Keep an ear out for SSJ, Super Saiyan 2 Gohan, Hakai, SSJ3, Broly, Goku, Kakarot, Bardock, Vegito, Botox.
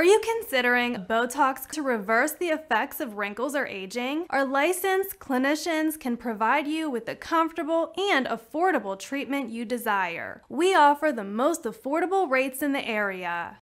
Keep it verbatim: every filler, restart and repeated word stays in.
Are you considering Botox to reverse the effects of wrinkles or aging? Our licensed clinicians can provide you with the comfortable and affordable treatment you desire. We offer the most affordable rates in the area.